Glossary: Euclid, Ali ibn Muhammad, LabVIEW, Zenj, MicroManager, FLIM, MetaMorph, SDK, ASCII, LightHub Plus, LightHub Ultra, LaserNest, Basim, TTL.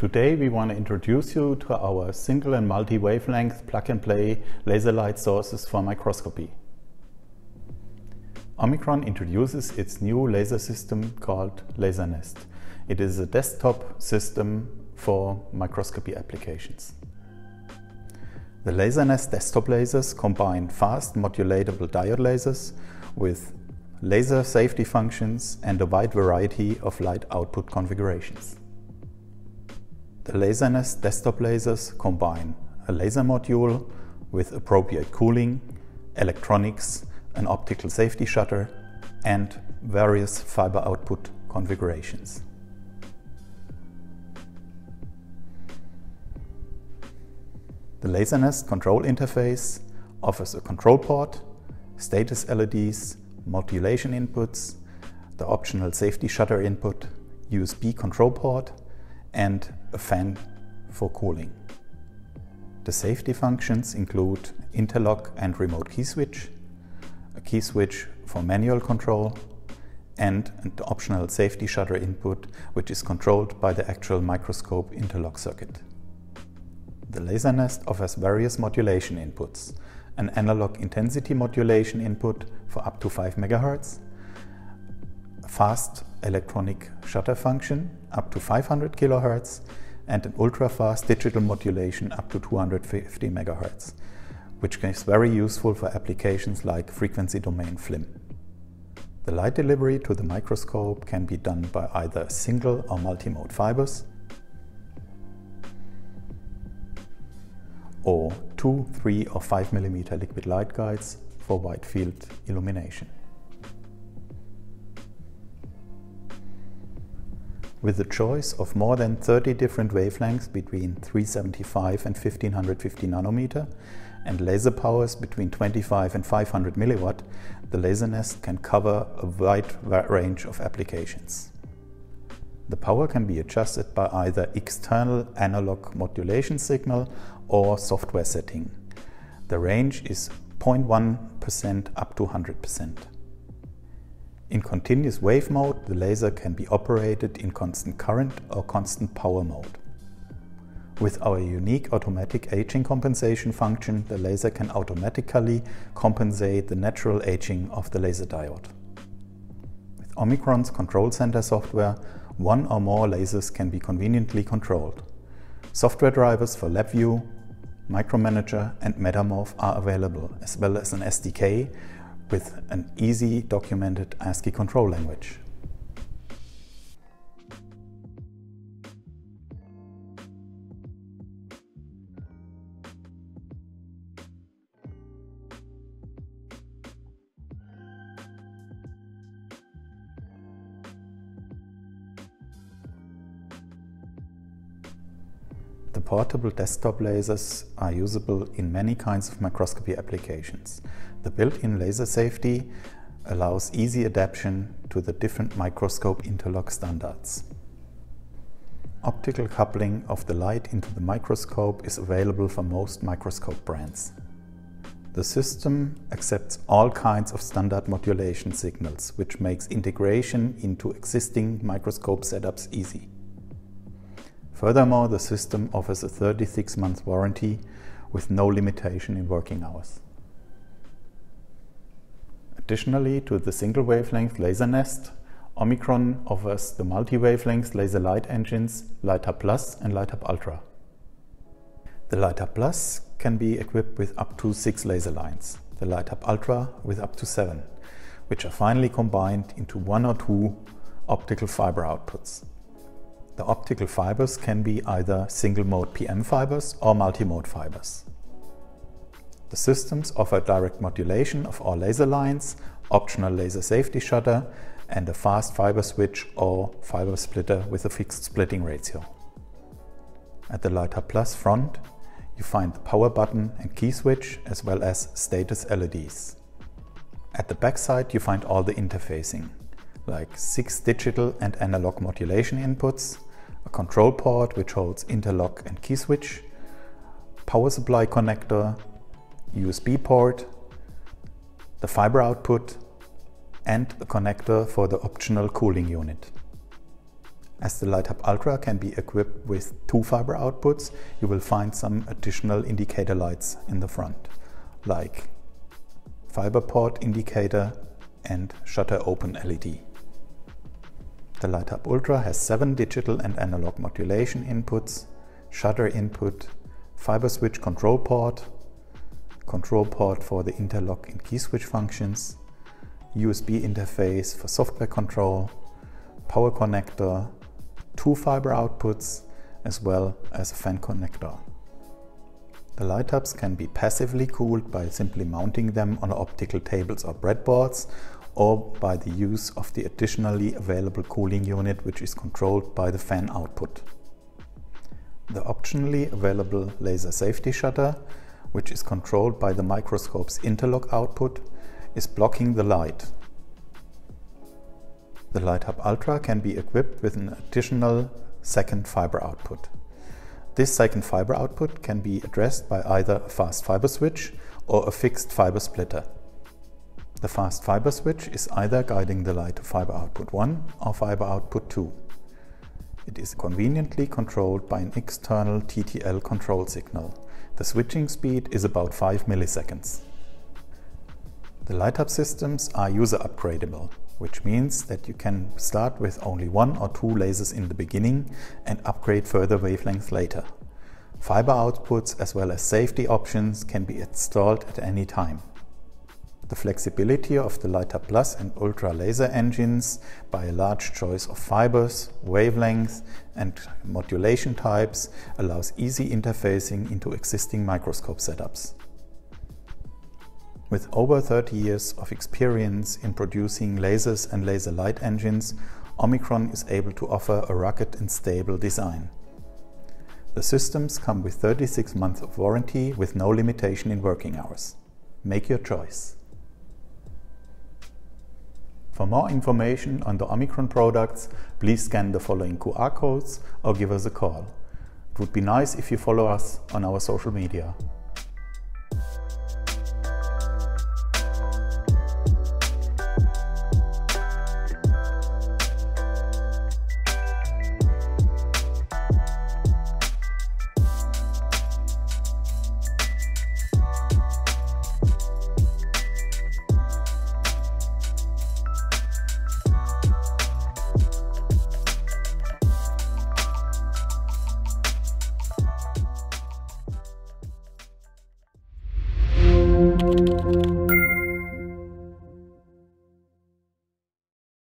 Today we want to introduce you to our single and multi-wavelength plug-and-play laser light sources for microscopy. Omicron introduces its new laser system called LaserNest. It is a desktop system for microscopy applications. The LaserNest desktop lasers combine fast modulatable diode lasers with laser safety functions and a wide variety of light output configurations. The LaserNest desktop lasers combine a laser module with appropriate cooling, electronics, an optical safety shutter and various fiber output configurations. The LaserNest control interface offers a control port, status LEDs, modulation inputs, the optional safety shutter input, USB control port and a fan for cooling. The safety functions include interlock and remote key switch, a key switch for manual control and an optional safety shutter input which is controlled by the actual microscope interlock circuit. The LaserNest offers various modulation inputs, an analog intensity modulation input for up to 5 MHz, a fast electronic shutter function up to 500 kHz and an ultra-fast digital modulation up to 250 MHz, which is very useful for applications like frequency domain FLIM. The light delivery to the microscope can be done by either single or multi-mode fibers, or 2, 3 or 5 mm liquid light guides for wide field illumination. With the choice of more than 30 different wavelengths between 375 and 1550 nanometer and laser powers between 25 and 500 milliwatt, the LaserNest can cover a wide range of applications. The power can be adjusted by either external analog modulation signal or software setting. The range is 0.1% up to 100%. In continuous wave mode, the laser can be operated in constant current or constant power mode. With our unique automatic aging compensation function, the laser can automatically compensate the natural aging of the laser diode. With Omicron's Control Center software, one or more lasers can be conveniently controlled. Software drivers for LabVIEW, MicroManager and MetaMorph are available, as well as an SDK with an easy documented ASCII control language. The portable desktop lasers are usable in many kinds of microscopy applications. The built-in laser safety allows easy adaptation to the different microscope interlock standards. Optical coupling of the light into the microscope is available for most microscope brands. The system accepts all kinds of standard modulation signals, which makes integration into existing microscope setups easy. Furthermore, the system offers a 36-month warranty with no limitation in working hours. Additionally to the single-wavelength LaserNest, Omicron offers the multi-wavelength laser light engines LightHub Plus and LightHub Ultra. The LightHub Plus can be equipped with up to 6 laser lines, the LightHub Ultra with up to 7, which are finally combined into 1 or 2 optical fiber outputs. The optical fibers can be either single-mode PM fibers or multi-mode fibers. The systems offer direct modulation of all laser lines, optional laser safety shutter and a fast fiber switch or fiber splitter with a fixed splitting ratio. At the LightHub Plus front, you find the power button and key switch as well as status LEDs. At the backside you find all the interfacing, like 6 digital and analog modulation inputs, a control port which holds interlock and key switch, power supply connector, USB port, the fiber output and a connector for the optional cooling unit. As the LightHub Ultra can be equipped with 2 fiber outputs, you will find some additional indicator lights in the front, like fiber port indicator and shutter open LED. The LightHub Ultra has 7 digital and analog modulation inputs, shutter input, fiber switch control port for the interlock and key switch functions, USB interface for software control, power connector, 2 fiber outputs, as well as a fan connector. The LightHubs can be passively cooled by simply mounting them on optical tables or breadboards, or by the use of the additionally available cooling unit, which is controlled by the fan output. The optionally available laser safety shutter, which is controlled by the microscope's interlock output, is blocking the light. The LightHub Ultra can be equipped with an additional 2nd fiber output. This 2nd fiber output can be addressed by either a fast fiber switch or a fixed fiber splitter. The fast fiber switch is either guiding the light to fiber output 1 or fiber output 2. It is conveniently controlled by an external TTL control signal. The switching speed is about 5 milliseconds. The LightHub systems are user upgradable, which means that you can start with only 1 or 2 lasers in the beginning and upgrade further wavelengths later. Fiber outputs as well as safety options can be installed at any time. The flexibility of the LightHub Plus and Ultra laser engines by a large choice of fibers, wavelengths and modulation types allows easy interfacing into existing microscope setups. With over 30 years of experience in producing lasers and laser light engines, Omicron is able to offer a rugged and stable design. The systems come with 36 months of warranty with no limitation in working hours. Make your choice. For more information on the Omicron products, please scan the following QR codes or give us a call. It would be nice if you follow us on our social media.